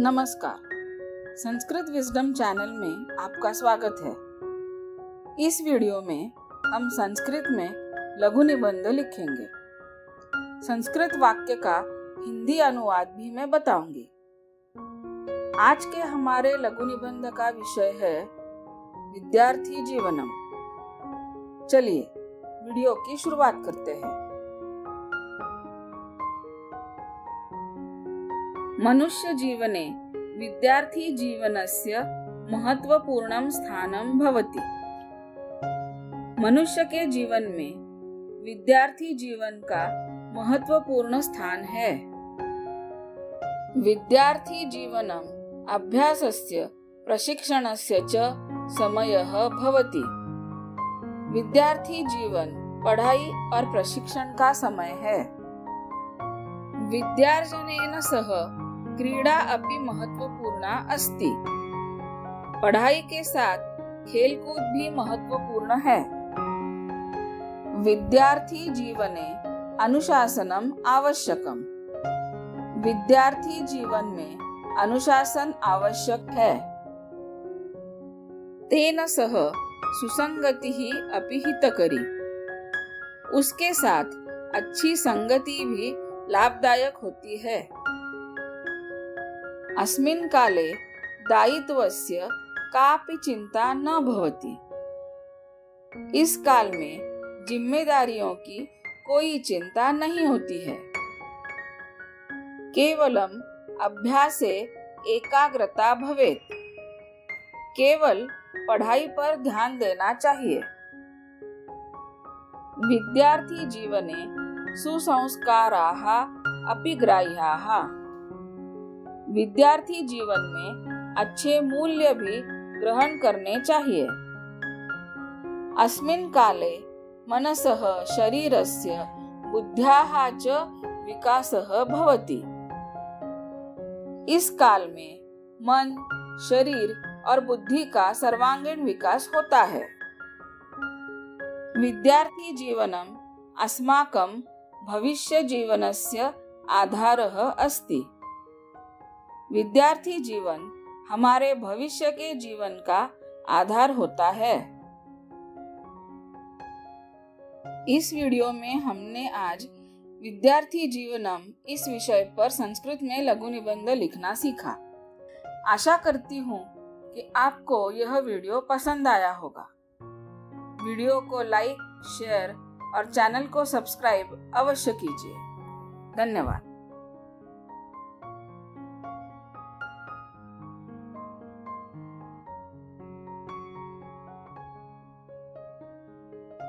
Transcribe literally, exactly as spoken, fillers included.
नमस्कार, Sanskrit wisdom channel में आपका स्वागत है। इस वीडियो में हम संस्कृत में लघु निबंध लिखेंगे। संस्कृत वाक्य का हिंदी अनुवाद भी मैं बताऊंगी। आज के हमारे लघु निबंध का विषय है विद्यार्थी जीवनम। चलिए वीडियो की शुरुआत करते हैं। मनुष्य जीवने विद्यार्थी जीवनस्य महत्वपूर्णं स्थानं भवति। मनुष्य के जीवन में विद्यार्थी जीवन का महत्वपूर्ण स्थान है। विद्यार्थी जीवनं अभ्यासस्य प्रशिक्षणस्य च समयः भवति। विद्यार्थी जीवन पढ़ाई और प्रशिक्षण का समय है। विद्यार्जनेन सह क्रीडा अपि महत्वपूर्णा अस्ति। पढ़ाई के साथ खेलकूद भी महत्वपूर्ण है। विद्यार्थी जीवने अनुशासनम आवश्यकम। विद्यार्थी जीवन में अनुशासन आवश्यक है। तेन सह सुसंगतिः अपि हितकरी। उसके साथ अच्छी संगति भी लाभदायक होती है। अस्मिन् काले दायित्वस्य कापि चिंता न भवति। इस काल में जिम्मेदारियों की कोई चिंता नहीं होती है। केवलम अभ्यासे एकाग्रता भवेत्। केवल पढ़ाई पर ध्यान देना चाहिए। विद्यार्थी जीवने सुसंस्काराः अपि ग्राह्याः। विद्यार्थी जीवन में अच्छे मूल्य भी ग्रहण करने चाहिए। अस्मिन् काले मनसः शरीरस्य बुद्ध्याः च विकासः भवति। इस काल में मन, शरीर और बुद्धि का सर्वांगीण विकास होता है। विद्यार्थी जीवनम अस्माकं भविष्य जीवनस्य आधारः अस्ति। विद्यार्थी जीवन हमारे भविष्य के जीवन का आधार होता है। इस वीडियो में हमने आज विद्यार्थी जीवनम इस विषय पर संस्कृत में लघु निबंध लिखना सीखा। आशा करती हूँ कि आपको यह वीडियो पसंद आया होगा। वीडियो को लाइक, शेयर और चैनल को सब्सक्राइब अवश्य कीजिए। धन्यवाद।